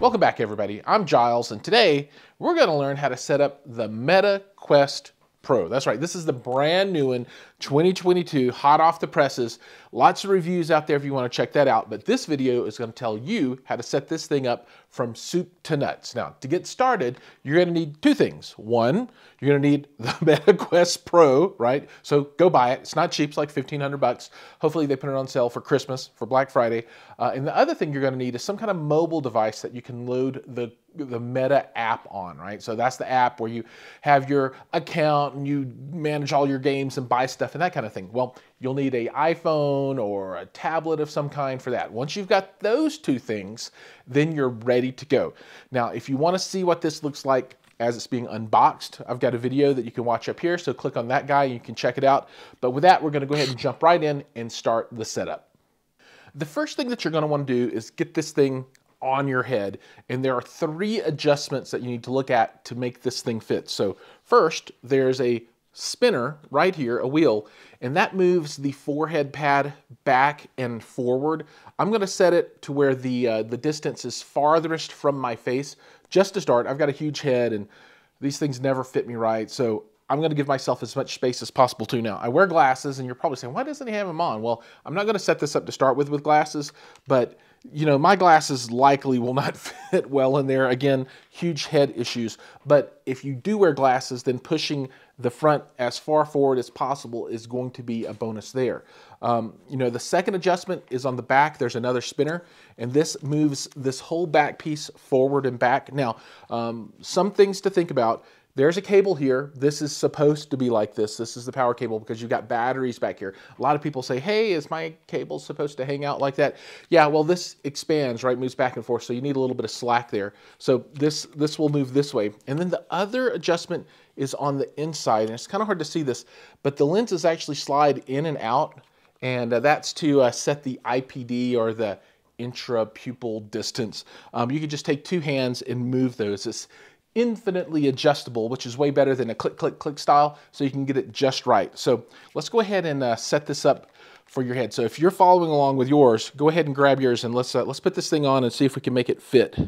Welcome back, everybody. I'm Giles, and today we're going to learn how to set up the Meta Quest Pro. That's right, this is the brand new one, 2022, hot off the presses. Lots of reviews out there if you want to check that out, but this video is going to tell you how to set this thing up from soup to nuts. Now, to get started, you're going to need two things. One, you're going to need the Meta Quest Pro, right? So go buy it. It's not cheap, it's like 1,500 bucks. Hopefully they put it on sale for Christmas, for Black Friday. And the other thing you're going to need is some kind of mobile device that you can load the Meta app on, right? So that's the app where you have your account and you manage all your games and buy stuff and that kind of thing. Well, you'll need an iPhone or a tablet of some kind for that. Once you've got those two things, then you're ready to go. Now, if you want to see what this looks like as it's being unboxed, I've got a video that you can watch up here, so click on that guy and you can check it out. But with that, we're going to go ahead and jump right in and start the setup. The first thing that you're going to want to do is get this thing on your head, and there are three adjustments that you need to look at to make this thing fit. So first, there's a spinner right here, a wheel, and that moves the forehead pad back and forward. I'm gonna set it to where the distance is farthest from my face. Just to start, I've got a huge head and these things never fit me right, so I'm gonna give myself as much space as possible too. Now, I wear glasses and you're probably saying, why doesn't he have them on? Well, I'm not gonna set this up to start with glasses, but you know, my glasses likely will not fit well in there. Again, huge head issues. But if you do wear glasses, then pushing the front as far forward as possible is going to be a bonus there. You know, the second adjustment is on the back. There's another spinner, and this moves this whole back piece forward and back. Now, some things to think about. There's a cable here. This is supposed to be like this. This is the power cable because you've got batteries back here. A lot of people say, hey, is my cable supposed to hang out like that? Yeah, well, this expands, right? Moves back and forth, so you need a little bit of slack there. So this will move this way. And then the other adjustment is on the inside, and it's kind of hard to see this, but the lenses actually slide in and out, and that's to set the IPD or the intrapupil distance. You could just take two hands and move those. It's infinitely adjustable, which is way better than a click, click, click style, so you can get it just right. So let's go ahead and set this up for your head. So if you're following along with yours, go ahead and grab yours and let's put this thing on and see if we can make it fit.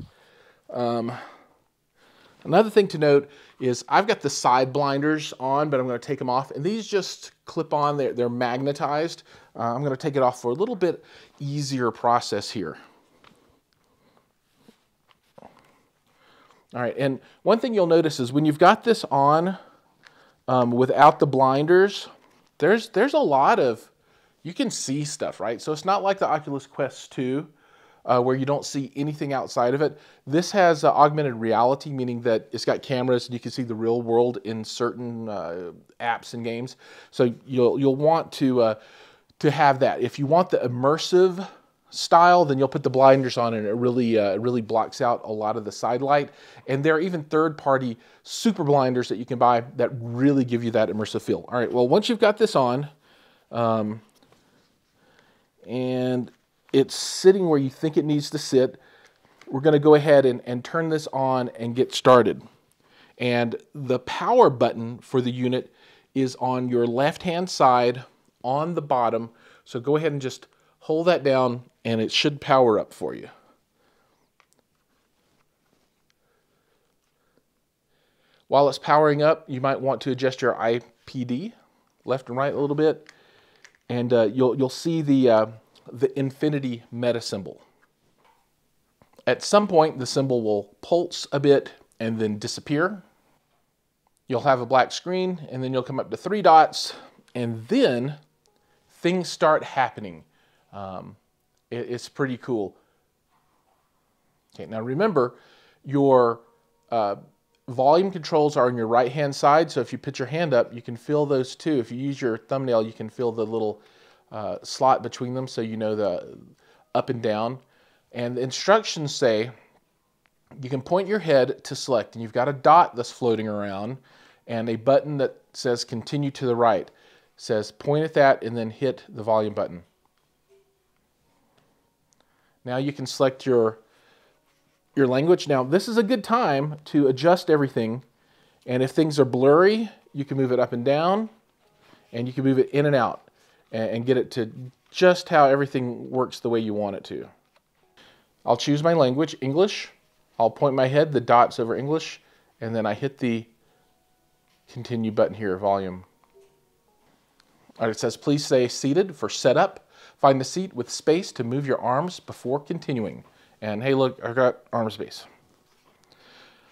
Another thing to note is I've got the side blinders on, but I'm going to take them off. And these just clip on, they're magnetized. I'm going to take it off for a little bit easier process here. All right, and one thing you'll notice is when you've got this on without the blinders, there's a lot of, you can see stuff, right? So it's not like the Oculus Quest 2 where you don't see anything outside of it. This has augmented reality, meaning that it's got cameras and you can see the real world in certain apps and games. So you'll want to have that. If you want the immersive style, then you'll put the blinders on and it really blocks out a lot of the side light. And there are even third-party super blinders that you can buy that really give you that immersive feel. All right, well, once you've got this on and it's sitting where you think it needs to sit, we're gonna go ahead and turn this on and get started. And the power button for the unit is on your left-hand side on the bottom. So go ahead and just hold that down and it should power up for you. While it's powering up, you might want to adjust your IPD left and right a little bit, and you'll see the infinity Meta symbol. At some point, the symbol will pulse a bit and then disappear. You'll have a black screen, and then you'll come up to three dots, and then things start happening. It's pretty cool. Okay, now remember, your volume controls are on your right-hand side, so if you put your hand up, you can feel those too. If you use your thumbnail, you can feel the little slot between them, so you know the up and down. And the instructions say you can point your head to select, and you've got a dot that's floating around, and a button that says continue to the right. It says point at that and then hit the volume button. Now you can select your language. Now this is a good time to adjust everything, and if things are blurry, you can move it up and down, and you can move it in and out and get it to just how everything works the way you want it to. I'll choose my language, English, I'll point my head, the dots over English, and then I hit the continue button here, volume. All right, it says, please stay seated for setup. Find the seat with space to move your arms before continuing. And hey, look, I got arm space.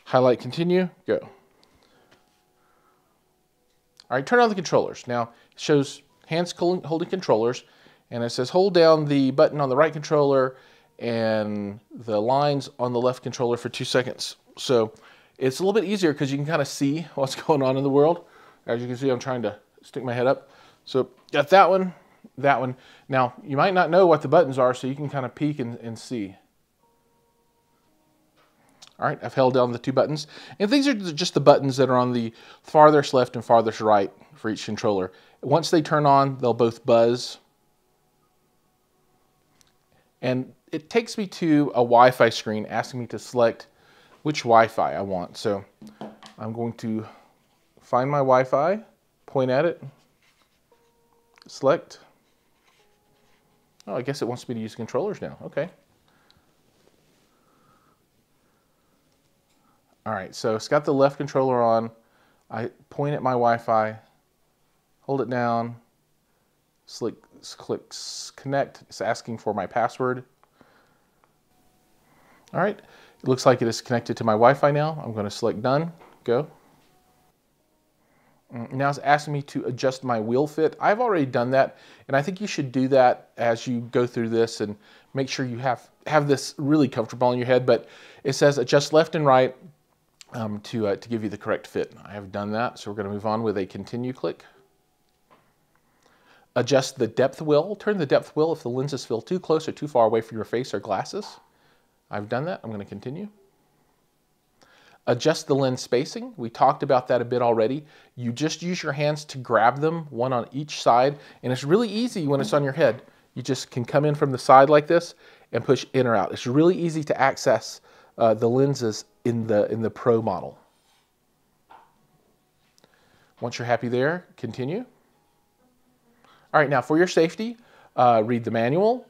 Highlight continue, go. All right, turn on the controllers. Now, it shows hands holding controllers, and it says hold down the button on the right controller and the lines on the left controller for 2 seconds. So it's a little bit easier because you can kind of see what's going on in the world. As you can see, I'm trying to stick my head up. So got that one, that one. Now, you might not know what the buttons are, so you can kind of peek and see. All right, I've held down the two buttons. And these are just the buttons that are on the farthest left and farthest right for each controller. Once they turn on, they'll both buzz. And it takes me to a Wi-Fi screen asking me to select which Wi-Fi I want. So I'm going to find my Wi-Fi, point at it, select. Oh, I guess it wants me to use controllers now. Okay. All right, so it's got the left controller on. I point at my Wi-Fi, hold it down, click connect. It's asking for my password. All right, it looks like it is connected to my Wi-Fi now. I'm going to select done, go. Now it's asking me to adjust my wheel fit. I've already done that, and I think you should do that as you go through this and make sure you have this really comfortable in your head, but it says adjust left and right to give you the correct fit. I have done that, so we're going to move on with a continue click. Adjust the depth wheel. Turn the depth wheel if the lenses feel too close or too far away from your face or glasses. I've done that. I'm going to continue. Adjust the lens spacing. We talked about that a bit already. You just use your hands to grab them, one on each side, and it's really easy when it's on your head. You just can come in from the side like this and push in or out. It's really easy to access the lenses in the Pro model. Once you're happy there, continue. All right, now for your safety, read the manual.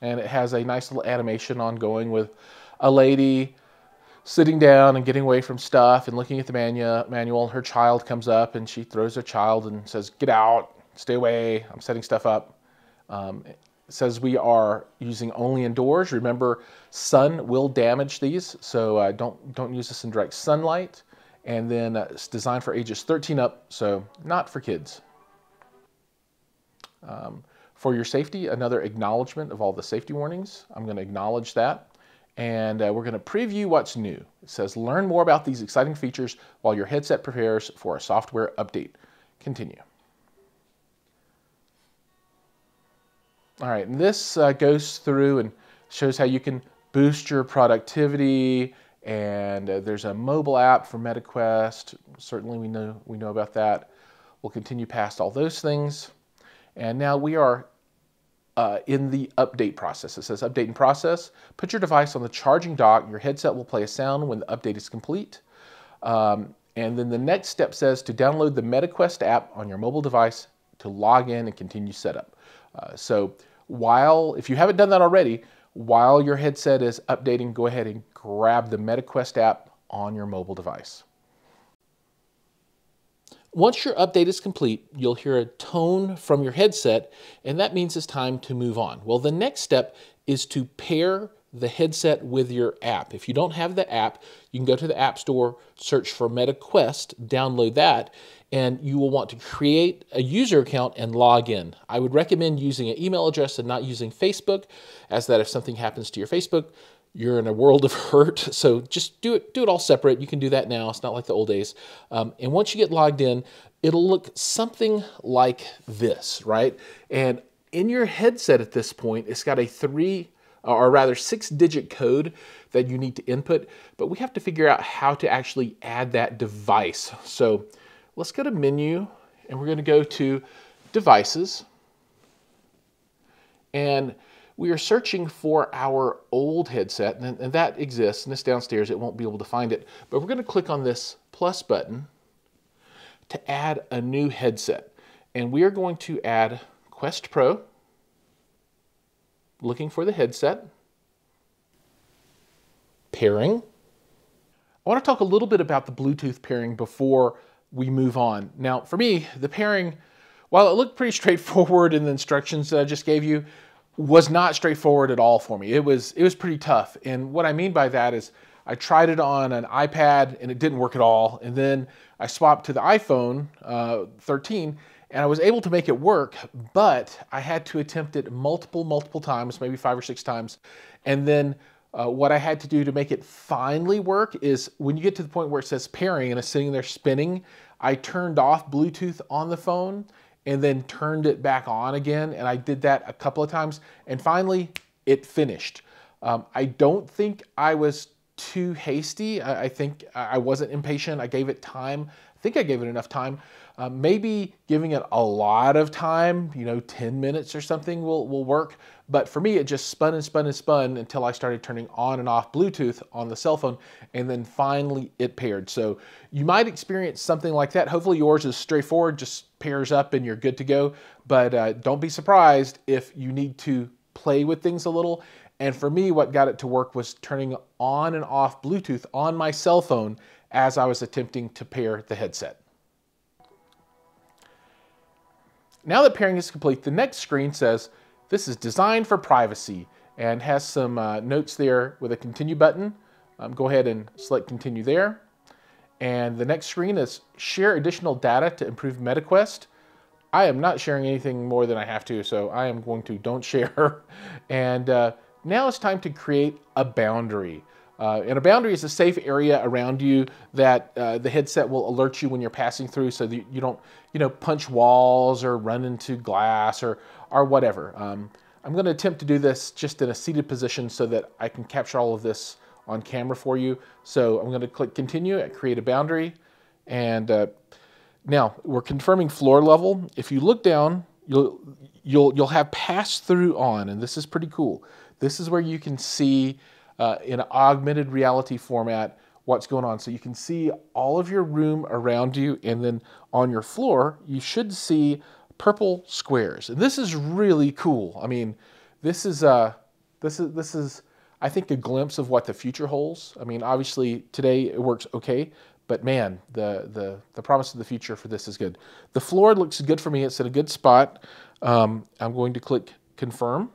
And it has a nice little animation ongoing with a lady sitting down and getting away from stuff and looking at the manual. Her child comes up and she throws her child and says, get out, stay away, I'm setting stuff up. It says we are using only indoors. Remember, sun will damage these, so don't use this in direct sunlight. And then it's designed for ages 13 up, so not for kids. For your safety, another acknowledgement of all the safety warnings. I'm going to acknowledge that. And we're going to preview what's new. It says, learn more about these exciting features while your headset prepares for a software update. Continue. All right, and this goes through and shows how you can boost your productivity. And there's a mobile app for Meta Quest. Certainly we know about that. We'll continue past all those things. And now we are in the update process. It says update in process. Put your device on the charging dock. Your headset will play a sound when the update is complete. And then the next step says to download the Meta Quest app on your mobile device to log in and continue setup. So if you haven't done that already, while your headset is updating, go ahead and grab the Meta Quest app on your mobile device. Once your update is complete, you'll hear a tone from your headset, and that means it's time to move on. Well, the next step is to pair the headset with your app. If you don't have the app, you can go to the App Store, search for Meta Quest, download that, and you will want to create a user account and log in. I would recommend using an email address and not using Facebook, as that if something happens to your Facebook, you're in a world of hurt, so just do it all separate. You can do that now. It's not like the old days. And once you get logged in, it'll look something like this, right? And in your headset at this point, it's got a 6-digit code that you need to input, but we have to figure out how to actually add that device. So let's go to menu, and we're going to go to devices. And we are searching for our old headset, and that exists, and it's downstairs. It won't be able to find it, but we're going to click on this plus button to add a new headset, and we are going to add Quest Pro. looking for the headset, pairing. I want to talk a little bit about the Bluetooth pairing before we move on. Now, for me, the pairing, while it looked pretty straightforward in the instructions that I just gave you, was not straightforward at all for me. It was pretty tough. And what I mean by that is I tried it on an iPad and it didn't work at all. And then I swapped to the iPhone 13 and I was able to make it work, but I had to attempt it multiple times, maybe 5 or 6 times. And then what I had to do to make it finally work is when you get to the point where it says pairing and it's sitting there spinning, I turned off Bluetooth on the phone and then turned it back on again. And I did that a couple of times and finally it finished. I don't think I was too hasty. I think I wasn't impatient. I gave it time. I think I gave it enough time. Maybe giving it a lot of time, you know, 10 minutes or something will work. But for me, it just spun and spun and spun until I started turning on and off Bluetooth on the cell phone, and then finally it paired. So you might experience something like that. Hopefully yours is straightforward, just pairs up and you're good to go. But don't be surprised if you need to play with things a little. And for me, what got it to work was turning on and off Bluetooth on my cell phone as I was attempting to pair the headset. Now that pairing is complete, the next screen says, this is designed for privacy, and has some notes there with a continue button. Go ahead and select continue there. And the next screen is share additional data to improve Meta Quest. I am not sharing anything more than I have to, so I am going to don't share. And now it's time to create a boundary. And a boundary is a safe area around you that the headset will alert you when you're passing through so that you don't, you know, punch walls or run into glass or whatever. I'm going to attempt to do this just in a seated position so that I can capture all of this on camera for you. So I'm going to click continue at create a boundary. And now we're confirming floor level. If you look down, you'll have pass through on, and this is pretty cool. This is where you can see in an augmented reality format what's going on. So you can see all of your room around you, and then on your floor, you should see purple squares. And this is really cool. I mean, this is I think a glimpse of what the future holds. I mean, obviously today it works okay, but man, the promise of the future for this is good. The floor looks good for me. It's in a good spot. I'm going to click confirm.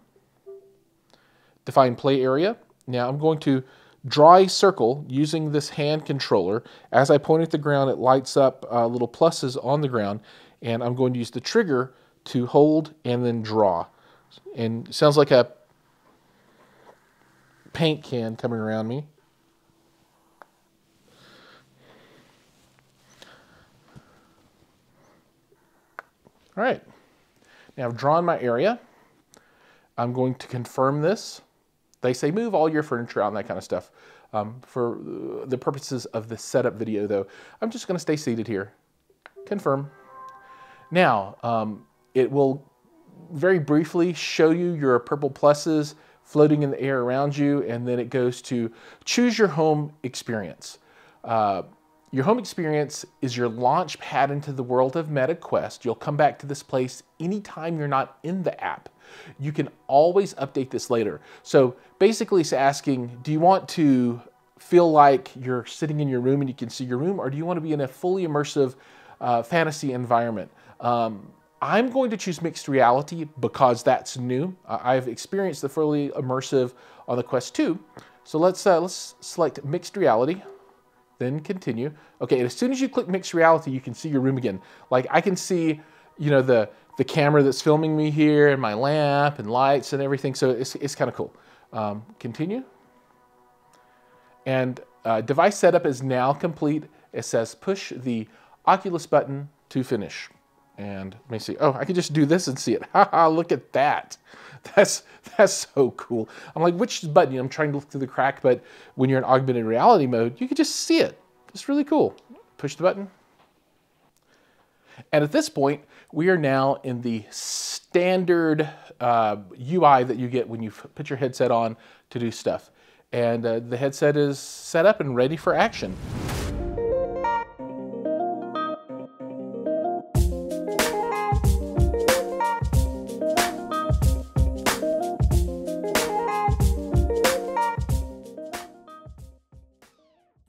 Define play area. Now I'm going to draw a circle using this hand controller. As I point at the ground, it lights up little pluses on the ground, and I'm going to use the trigger to hold and then draw. And it sounds like a paint can coming around me. All right, now I've drawn my area. I'm going to confirm this. They say move all your furniture out and that kind of stuff. For the purposes of the setup video though, I'm just gonna stay seated here. Confirm. Now, it will very briefly show you your purple pluses floating in the air around you, and then it goes to choose your home experience. Your home experience is your launch pad into the world of Meta Quest. You'll come back to this place anytime you're not in the app. You can always update this later. So basically it's asking, do you want to feel like you're sitting in your room and you can see your room, or do you want to be in a fully immersive fantasy environment? I'm going to choose mixed reality because that's new. I've experienced the fully immersive on the Quest 2. So let's select mixed reality. Then continue. Okay, and as soon as you click mixed reality, you can see your room again. Like I can see, you know, the camera that's filming me here and my lamp and lights and everything. So it's kind of cool. Continue. And device setup is now complete. It says push the Oculus button to finish. And let me see. Oh, I can just do this and see it. Haha, look at that. That's so cool. I'm like, which button? You know, I'm trying to look through the crack, but when you're in augmented reality mode, you can just see it. It's really cool. Push the button. And at this point, we are now in the standard UI that you get when you put your headset on to do stuff. And the headset is set up and ready for action.